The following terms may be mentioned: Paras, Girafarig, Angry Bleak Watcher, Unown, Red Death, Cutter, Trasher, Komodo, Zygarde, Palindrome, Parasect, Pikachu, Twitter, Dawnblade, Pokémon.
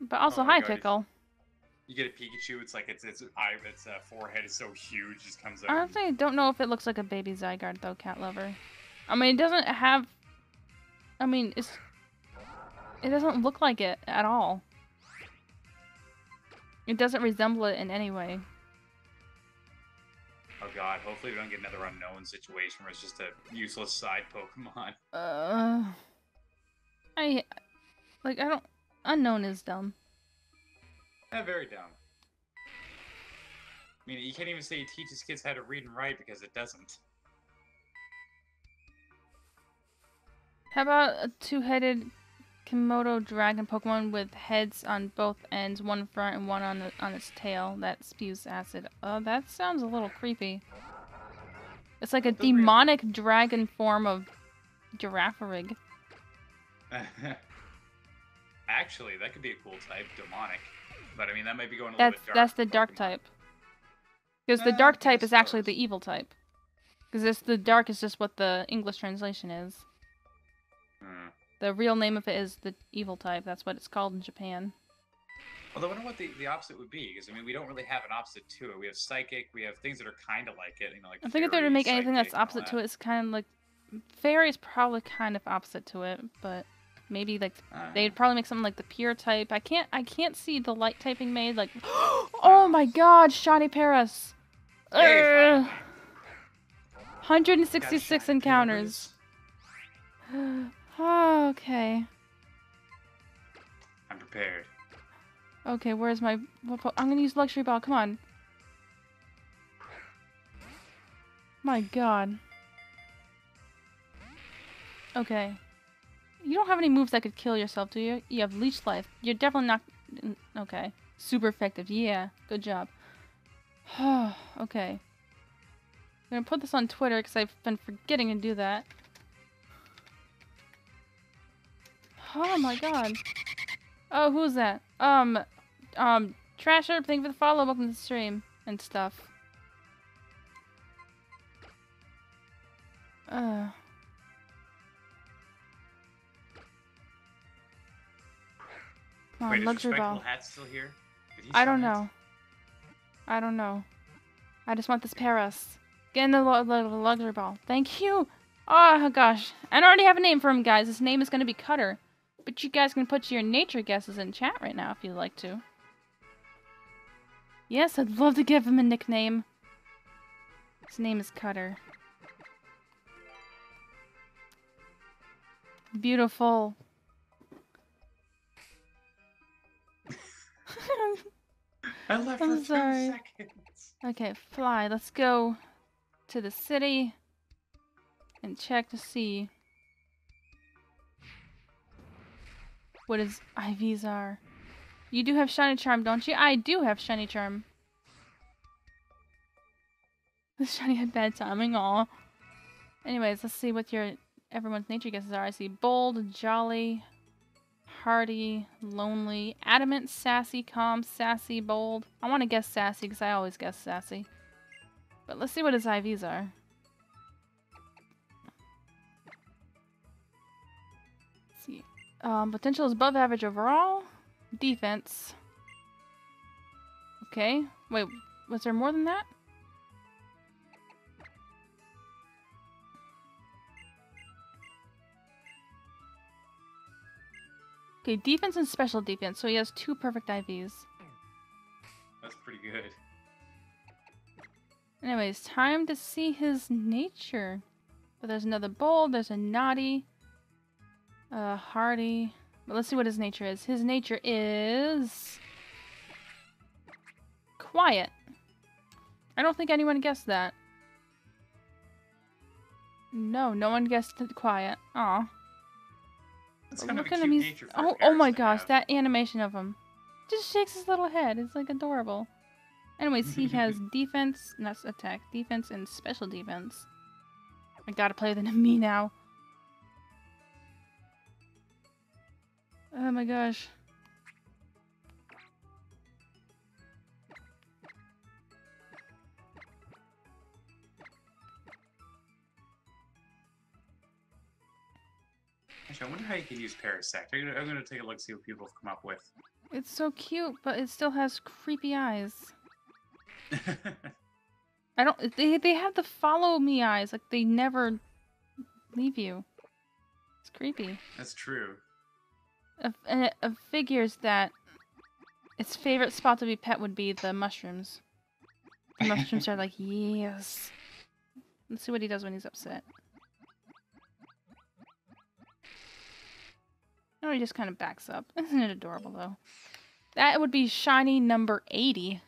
But also, hi, Pickle. You get a Pikachu. It's like its forehead is so huge, it just comes out. I honestly don't know if it looks like a baby Zygarde though, cat lover. I mean, it doesn't have. I mean, it doesn't look like it at all. It doesn't resemble it in any way. Oh god! Hopefully we don't get another unknown situation where it's just a useless side Pokemon. I don't. Unknown is dumb. Yeah, very dumb. I mean, you can't even say he teaches kids how to read and write because it doesn't. How about a two-headed Komodo dragon Pokemon with heads on both ends, one in front and one on its tail that spews acid? Oh, that sounds a little creepy. It's like a demonic dragon form of Girafarig. Actually, that could be a cool type, demonic. But I mean, that might be going a little bit dark. That's the dark type. Because the dark type is actually the evil type. Because the dark is just what the English translation is. Hmm. The real name of it is the evil type. That's what it's called in Japan. Although I wonder what the opposite would be. Because I mean, we don't really have an opposite to it. We have psychic. We have things that are kind of like it. You know, like I think if they were to make anything that's opposite to it, it's kind of like fairy is probably kind of opposite to it, but. Maybe like they'd probably make something like the pure type. I can't see the light typing made like. Oh my God, shiny Paras! 166 encounters. Oh, okay. I'm prepared. Okay, where's my? I'm gonna use luxury ball. Come on. My God. Okay. You don't have any moves that could kill yourself, do you? You have leech life. You're definitely not... Okay. Super effective. Yeah. Good job. Okay. I'm going to put this on Twitter because I've been forgetting to do that. Oh my God. Oh, who's that? Trasher, thank you for the follow. Welcome to the stream and stuff. Come on, luxury ball. Hat's still here? I don't know. I don't know. I just want this Paras. Get in the luxury ball. Thank you. Oh gosh, I already have a name for him, guys. His name is gonna be Cutter. But you guys can put your nature guesses in chat right now if you'd like to. Yes, I'd love to give him a nickname. His name is Cutter. Beautiful. I left for 2 seconds. Okay, fly. Let's go to the city and check to see what his IVs are. You do have shiny charm, don't you? I do have shiny charm. The shiny had bad timing. Aw. Anyways, let's see what everyone's nature guesses are. I see bold, jolly. Hardy, lonely, adamant, sassy, calm, sassy, bold. I want to guess sassy because I always guess sassy. But let's see what his IVs are. Let's see. Potential is above average overall. Defense. Okay. Wait, was there more than that? Okay, defense and special defense, so he has 2 perfect IVs. That's pretty good. Anyways, time to see his nature. But there's another bold, there's a naughty, hardy. But let's see what his nature is. His nature is... quiet. I don't think anyone guessed that. No, no one guessed quiet. Aw. Look at him, he's... Oh my gosh, that animation of him. Just shakes his little head. It's like adorable. Anyways, he has defense, not attack, defense, and special defense. I gotta play with an enemy now. Oh my gosh. Actually, I wonder how you can use Parasect. I'm going to take a look, see what people have come up with. It's so cute, but it still has creepy eyes. I don't. They have the follow me eyes. Like they never leave you. It's creepy. That's true. And it figures that its favorite spot to be pet would be the mushrooms. The mushrooms are like, yes. Let's see what he does when he's upset. Oh, he just kind of backs up. Isn't it adorable, though? That would be shiny number 80.